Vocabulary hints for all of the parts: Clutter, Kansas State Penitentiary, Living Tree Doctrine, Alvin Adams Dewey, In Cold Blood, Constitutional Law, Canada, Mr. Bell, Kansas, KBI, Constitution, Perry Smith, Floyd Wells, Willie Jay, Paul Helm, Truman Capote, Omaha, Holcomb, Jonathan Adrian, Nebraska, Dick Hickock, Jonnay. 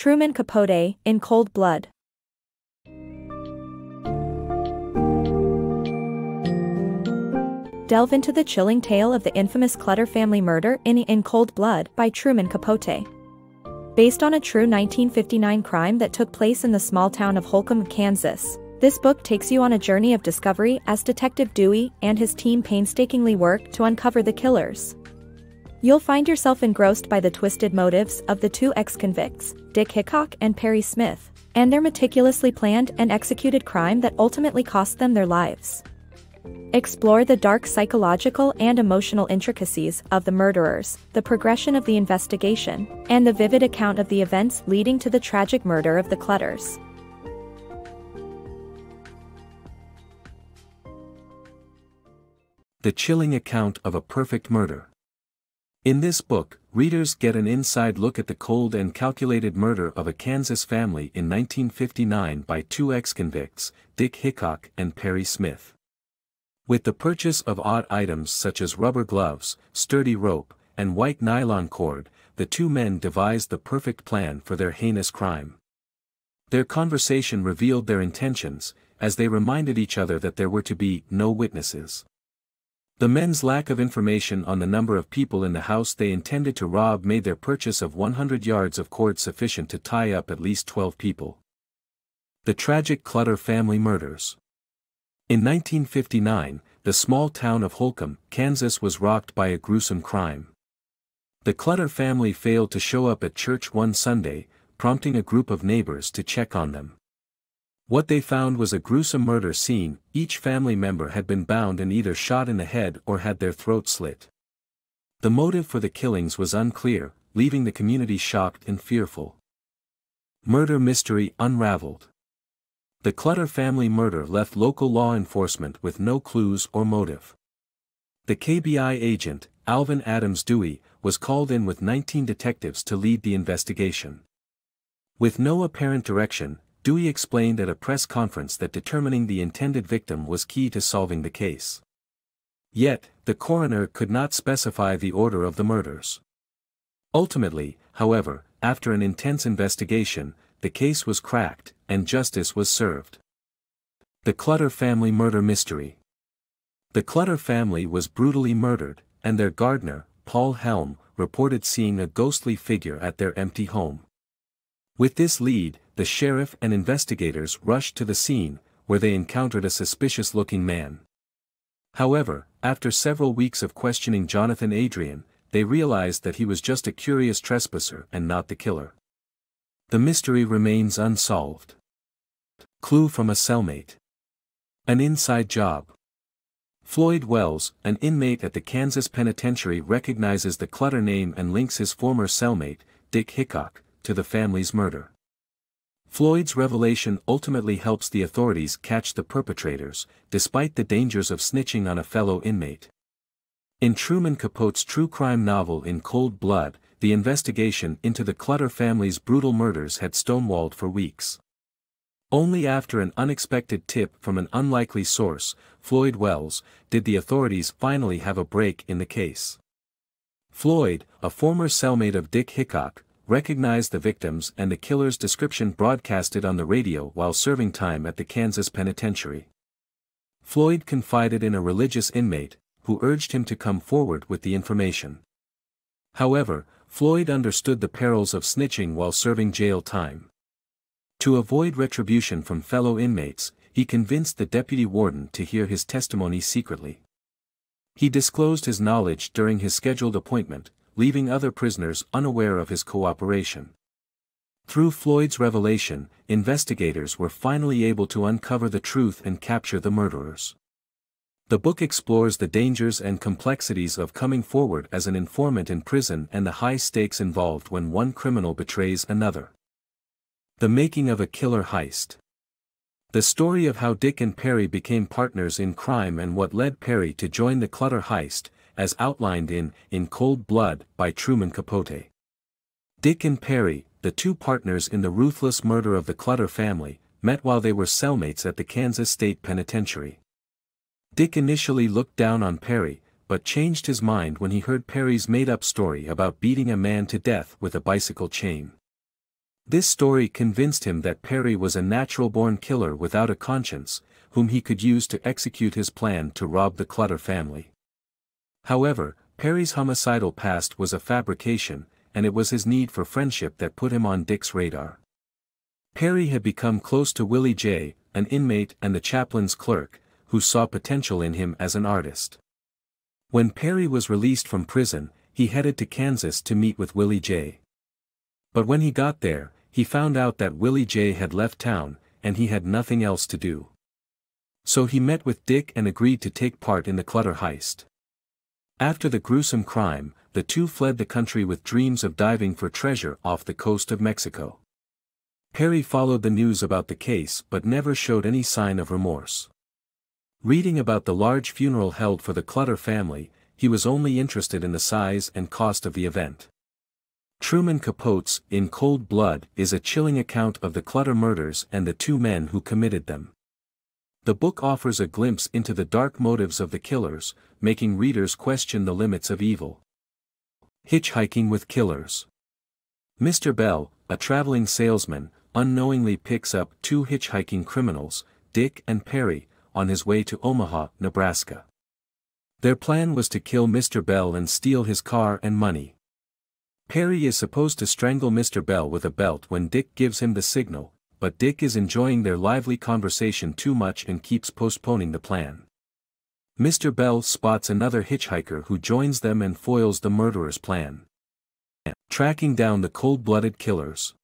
Truman Capote, In Cold Blood. Delve into the chilling tale of the infamous Clutter family murder in Cold Blood by Truman Capote. Based on a true 1959 crime that took place in the small town of Holcomb, Kansas, this book takes you on a journey of discovery as Detective Dewey and his team painstakingly work to uncover the killers. You'll find yourself engrossed by the twisted motives of the two ex-convicts, Dick Hickock and Perry Smith, and their meticulously planned and executed crime that ultimately cost them their lives. Explore the dark psychological and emotional intricacies of the murderers, the progression of the investigation, and the vivid account of the events leading to the tragic murder of the Clutters. The chilling account of a perfect murder. In this book, readers get an inside look at the cold and calculated murder of a Kansas family in 1959 by two ex-convicts, Dick Hickock and Perry Smith. With the purchase of odd items such as rubber gloves, sturdy rope, and white nylon cord, the two men devised the perfect plan for their heinous crime. Their conversation revealed their intentions, as they reminded each other that there were to be no witnesses. The men's lack of information on the number of people in the house they intended to rob made their purchase of 100 yards of cord sufficient to tie up at least 12 people. The tragic Clutter family murders. In 1959, the small town of Holcomb, Kansas was rocked by a gruesome crime. The Clutter family failed to show up at church one Sunday, prompting a group of neighbors to check on them. What they found was a gruesome murder scene. Each family member had been bound and either shot in the head or had their throat slit. The motive for the killings was unclear, leaving the community shocked and fearful. Murder mystery unraveled. The Clutter family murder left local law enforcement with no clues or motive. The KBI agent, Alvin Adams Dewey, was called in with 19 detectives to lead the investigation. With no apparent direction, Dewey explained at a press conference that determining the intended victim was key to solving the case. Yet, the coroner could not specify the order of the murders. Ultimately, however, after an intense investigation, the case was cracked, and justice was served. The Clutter family murder mystery. The Clutter family was brutally murdered, and their gardener, Paul Helm, reported seeing a ghostly figure at their empty home. With this lead, the sheriff and investigators rushed to the scene, where they encountered a suspicious-looking man. However, after several weeks of questioning Jonathan Adrian, they realized that he was just a curious trespasser and not the killer. The mystery remains unsolved. Clue from a cellmate. An inside job. Floyd Wells, an inmate at the Kansas Penitentiary, recognizes the Clutter name and links his former cellmate, Dick Hickock, to the family's murder. Floyd's revelation ultimately helps the authorities catch the perpetrators, despite the dangers of snitching on a fellow inmate. In Truman Capote's true crime novel In Cold Blood, the investigation into the Clutter family's brutal murders had stonewalled for weeks. Only after an unexpected tip from an unlikely source, Floyd Wells, did the authorities finally have a break in the case. Floyd, a former cellmate of Dick Hickock, recognized the victims and the killer's description broadcasted on the radio while serving time at the Kansas Penitentiary. Floyd confided in a religious inmate, who urged him to come forward with the information. However, Floyd understood the perils of snitching while serving jail time. To avoid retribution from fellow inmates, he convinced the deputy warden to hear his testimony secretly. He disclosed his knowledge during his scheduled appointment, leaving other prisoners unaware of his cooperation. Through Floyd's revelation, investigators were finally able to uncover the truth and capture the murderers. The book explores the dangers and complexities of coming forward as an informant in prison and the high stakes involved when one criminal betrays another. The making of a killer heist. The story of how Dick and Perry became partners in crime and what led Perry to join the Clutter heist, as outlined In Cold Blood by Truman Capote. Dick and Perry, the two partners in the ruthless murder of the Clutter family, met while they were cellmates at the Kansas State Penitentiary. Dick initially looked down on Perry, but changed his mind when he heard Perry's made-up story about beating a man to death with a bicycle chain. This story convinced him that Perry was a natural-born killer without a conscience, whom he could use to execute his plan to rob the Clutter family. However, Perry's homicidal past was a fabrication, and it was his need for friendship that put him on Dick's radar. Perry had become close to Willie Jay, an inmate and the chaplain's clerk, who saw potential in him as an artist. When Perry was released from prison, he headed to Kansas to meet with Willie Jay. But when he got there, he found out that Willie Jay had left town, and he had nothing else to do. So he met with Dick and agreed to take part in the Clutter heist. After the gruesome crime, the two fled the country with dreams of diving for treasure off the coast of Mexico. Perry followed the news about the case but never showed any sign of remorse. Reading about the large funeral held for the Clutter family, he was only interested in the size and cost of the event. Truman Capote's In Cold Blood is a chilling account of the Clutter murders and the two men who committed them. The book offers a glimpse into the dark motives of the killers, making readers question the limits of evil. Hitchhiking with killers. Mr. Bell, a traveling salesman, unknowingly picks up two hitchhiking criminals, Dick and Perry, on his way to Omaha, Nebraska. Their plan was to kill Mr. Bell and steal his car and money. Perry is supposed to strangle Mr. Bell with a belt when Dick gives him the signal, but Dick is enjoying their lively conversation too much and keeps postponing the plan. Mr. Bell spots another hitchhiker who joins them and foils the murderer's plan. Tracking down the cold-blooded killers.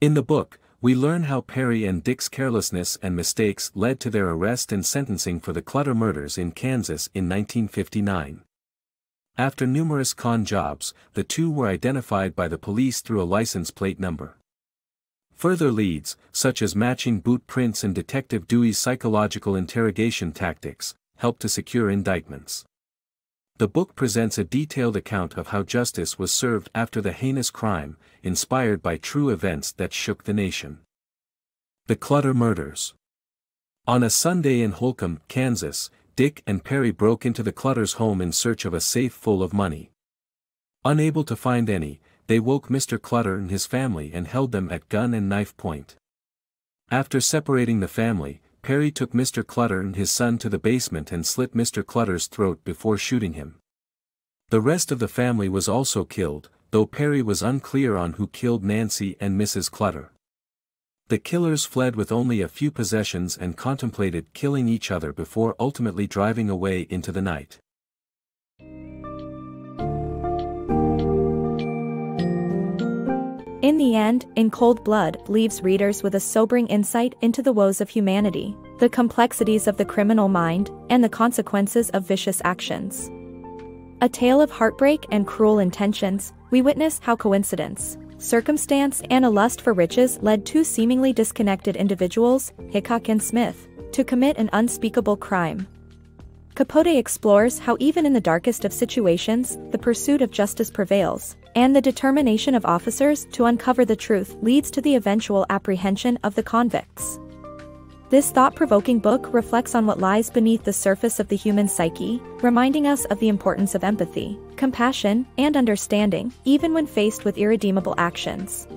In the book, we learn how Perry and Dick's carelessness and mistakes led to their arrest and sentencing for the Clutter murders in Kansas in 1959. After numerous con jobs, the two were identified by the police through a license plate number. Further leads, such as matching boot prints and Detective Dewey's psychological interrogation tactics, helped to secure indictments. The book presents a detailed account of how justice was served after the heinous crime, inspired by true events that shook the nation. The Clutter murders. On a Sunday in Holcomb, Kansas, Dick and Perry broke into the Clutter's home in search of a safe full of money. Unable to find any, they woke Mr. Clutter and his family and held them at gun and knife point. After separating the family, Perry took Mr. Clutter and his son to the basement and slit Mr. Clutter's throat before shooting him. The rest of the family was also killed, though Perry was unclear on who killed Nancy and Mrs. Clutter. The killers fled with only a few possessions and contemplated killing each other before ultimately driving away into the night. In the end, In Cold Blood leaves readers with a sobering insight into the woes of humanity, the complexities of the criminal mind, and the consequences of vicious actions. A tale of heartbreak and cruel intentions, we witness how coincidence, circumstance, and a lust for riches led two seemingly disconnected individuals, Hickock and Smith, to commit an unspeakable crime. Capote explores how even in the darkest of situations, the pursuit of justice prevails, and the determination of officers to uncover the truth leads to the eventual apprehension of the convicts. This thought-provoking book reflects on what lies beneath the surface of the human psyche, reminding us of the importance of empathy, compassion, and understanding, even when faced with irredeemable actions.